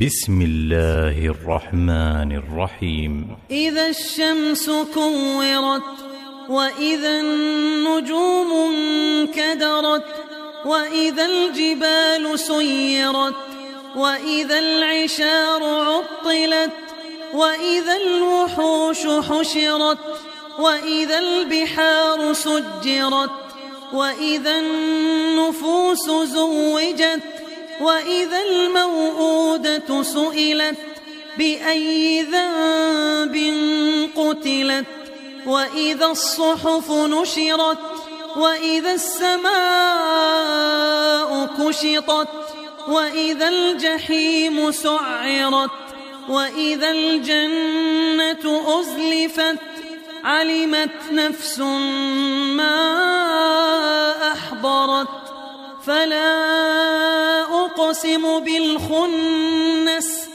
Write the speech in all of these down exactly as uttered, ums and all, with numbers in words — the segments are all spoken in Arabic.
بسم الله الرحمن الرحيم. إذا الشمس كورت وإذا النجوم انكدرت وإذا الجبال سيرت وإذا العشار عطلت وإذا الوحوش حشرت وإذا البحار سجرت وإذا النفوس زوجت وإذا الموءودة سئلت بأي ذنب قتلت وإذا الصحف نشرت وإذا السماء كشطت وإذا الجحيم سعرت وإذا الجنة أزلفت علمت نفس ما أحضرت فلا أقسم بالخنس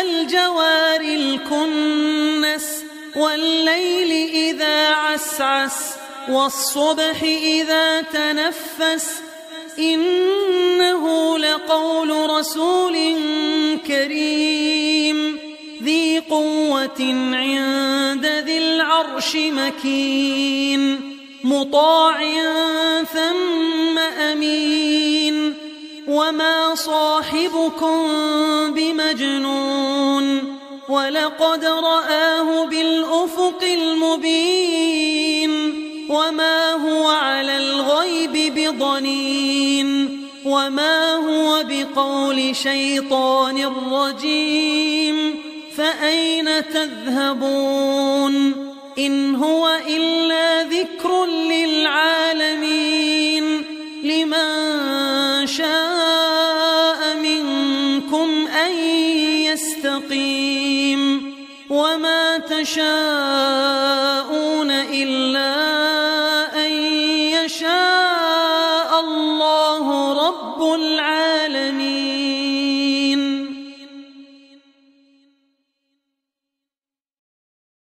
الجوار الكنس والليل إذا عسعس والصبح إذا تنفس إنه لقول رسول كريم ذي قوة عند ذي العرش مكين مطاع ثم أمين وما صاحبكم بمجنون ولقد رآه بالأفق المبين وما هو على الغيب بضنين وما هو بقول شيطان رجيم فأين تذهبون إن هو إلا ذكر للعالمين لمن شاء منكم أن يستقيم وما تشاءون إلا أن يشاء الله رب العالمين.